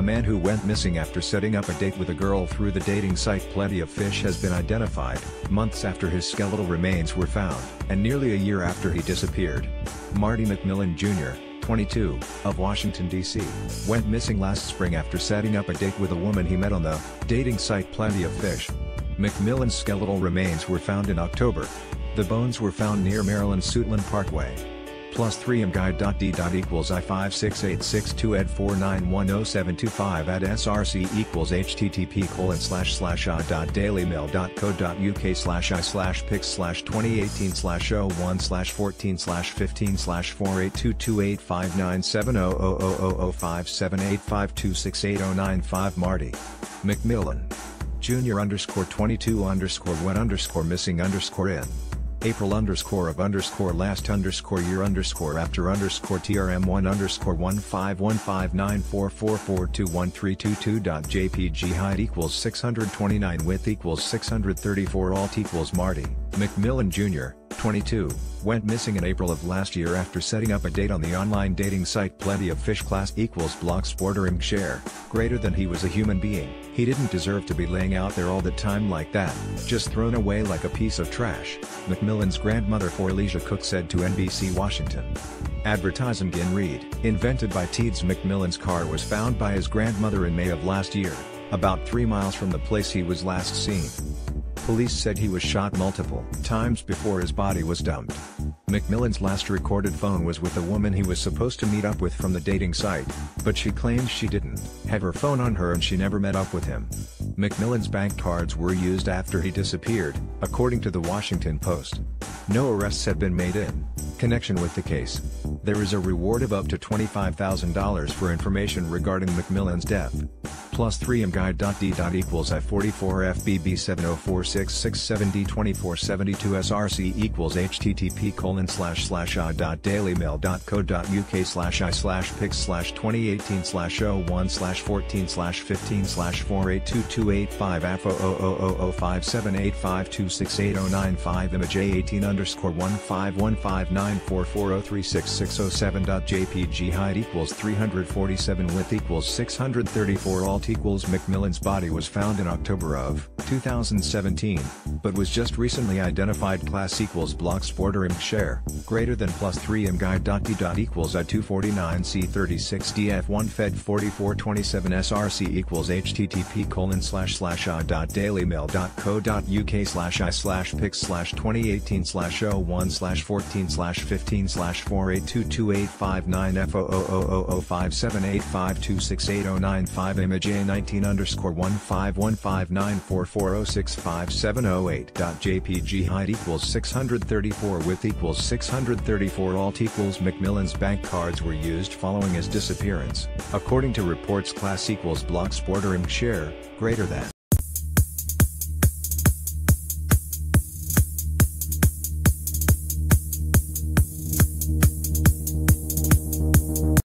a man who went missing after setting up a date with a girl through the dating site Plenty of Fish has been identified, months after his skeletal remains were found, and nearly a year after he disappeared. Marty McMillan Jr., 22, of Washington, D.C., went missing last spring after setting up a date with a woman he met on the dating site Plenty of Fish. McMillan's skeletal remains were found in October. The bones were found near Maryland's Suitland Parkway. +3mguide.d.i=i568662@491075 at src=h//.dailymail.co.uk/i/pics/2018/01/14/15/482285970000578526809 Marty McMillan Jr. _22_went_missing_in April_of_last_year_after_TRM1_1515194442132.jpg height = 629 width = 634 alt = Marty McMillan Jr., 22, went missing in April of last year after setting up a date on the online dating site Plenty of Fish //blogsport/share. He was a human being, he didn't deserve to be laying out there all the time like that, just thrown away like a piece of trash, McMillan's grandmother Forlesia Cook said to NBC Washington. Advertising in Reed, invented by Teeds McMillan's car was found by his grandmother in May of last year, about 3 miles from the place he was last seen. Police said he was shot multiple times before his body was dumped. McMillan's last recorded phone was with a woman he was supposed to meet up with from the dating site, but she claims she didn't have her phone on her and she never met up with him. McMillan's bank cards were used after he disappeared, according to the Washington Post. No arrests had been made in connection with the case. There is a reward of up to $25,000 for information regarding McMillan's death. +3mguide.d.i=i46FBB704667024FB2046 6702470 src=h//dailymail.co.uk//pics/2018/01/14/15/4822855 FO005159440366007.jpg height = 347 width = 634 alt = McMillan's body was found in October of 2017, but was just recently identified class = blogsport/share, @dailymail.co.uk//pics/2018/00578526895imj19_15459708.jpg height = 634 width = 634 alt = McMillan's bank cards were used following his disappearance, according to reports class = blogsport/share.